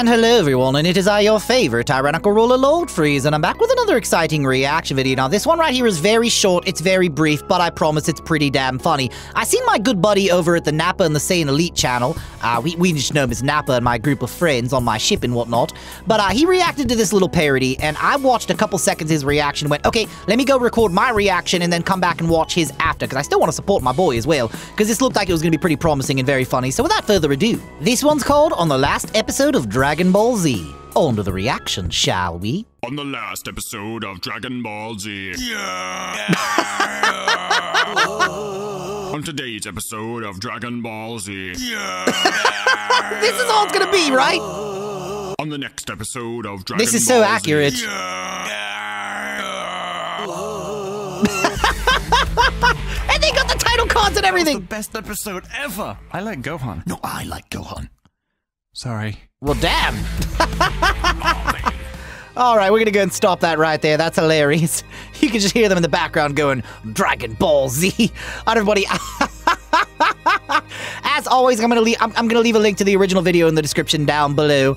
And hello everyone, and it is I, your favorite tyrannical ruler, Lord Frieza, and I'm back with another exciting reaction video. Now, this one right here is very short, it's very brief, but I promise it's pretty damn funny. I seen my good buddy over at the Nappa and the Saiyan Elite channel. We just know him as Nappa and my group of friends on my ship and whatnot. But he reacted to this little parody, and I watched a couple seconds his reaction and went, okay, let me go record my reaction and then come back and watch his after, because I still want to support my boy as well, because this looked like it was going to be pretty promising and very funny. So without further ado, this one's called On the Last Episode of Dragon Ball Z. On to the reaction, shall we? On the last episode of Dragon Ball Z. Yeah. On today's episode of Dragon Ball Z. Yeah. This is all it's gonna be, right? On the next episode of Dragon Ball Z. This is so accurate. Yeah. And they got the title cards and everything. The best episode ever. I like Gohan. No, I like Gohan. Sorry. Well, damn. All right, we're going to go and stop that right there. That's hilarious. You can just hear them in the background going, Dragon Ball Z. All right, everybody. As always, I'm gonna leave a link to the original video in the description down below.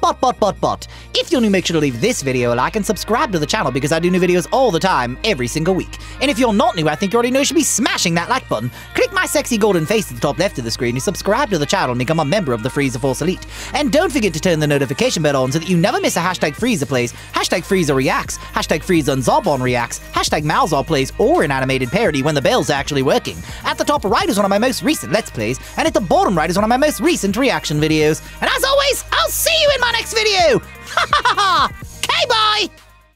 But, if you're new, make sure to leave this video a like and subscribe to the channel because I do new videos all the time, every single week. And if you're not new, I think you already know you should be smashing that like button. Click my sexy golden face at the top left of the screen to subscribe to the channel and become a member of the Frieza Force Elite. And don't forget to turn the notification bell on so that you never miss a hashtag FriezaPlays, hashtag FriezaReacts, hashtag FriezaZarbonReacts, hashtag MalzarPlays, or an animated parody when the bell's actually working. At the top right is one of my most recent Let's Plays, and at the bottom right is one of my most recent reaction videos. And as always, I'll see you in my next video! Ha ha ha ha! Okay, bye!